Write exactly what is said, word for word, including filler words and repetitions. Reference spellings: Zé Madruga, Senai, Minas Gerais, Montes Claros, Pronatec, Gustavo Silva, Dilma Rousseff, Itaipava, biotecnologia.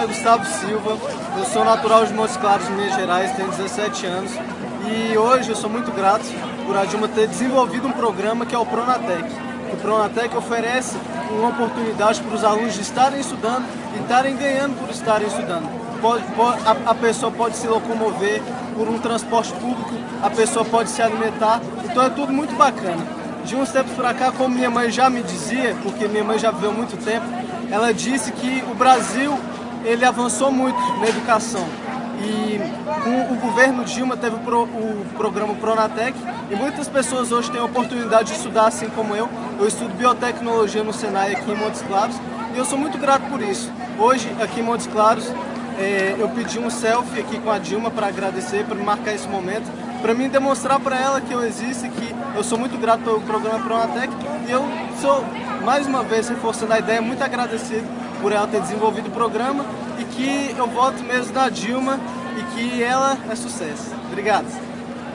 Eu sou Gustavo Silva, eu sou natural de Montes Claros, Minas Gerais, tenho dezessete anos e hoje eu sou muito grato por a Dilma ter desenvolvido um programa que é o Pronatec. O Pronatec oferece uma oportunidade para os alunos de estarem estudando e estarem ganhando por estarem estudando. Pode, pode, a, a pessoa pode se locomover por um transporte público, a pessoa pode se alimentar, então é tudo muito bacana. De uns tempos para cá, como minha mãe já me dizia, porque minha mãe já viveu muito tempo, ela disse que o Brasil ele avançou muito na educação. E o, o governo Dilma teve pro, o programa Pronatec e muitas pessoas hoje têm a oportunidade de estudar assim como eu. Eu estudo biotecnologia no Senai aqui em Montes Claros e eu sou muito grato por isso. Hoje, aqui em Montes Claros, é, eu pedi um selfie aqui com a Dilma para agradecer, para marcar esse momento, para mim demonstrar para ela que eu existo e que eu sou muito grato pelo programa Pronatec e eu sou, mais uma vez, reforçando a ideia, muito agradecido por ela ter desenvolvido o programa e que eu voto mesmo na Dilma e que ela é sucesso. Obrigado.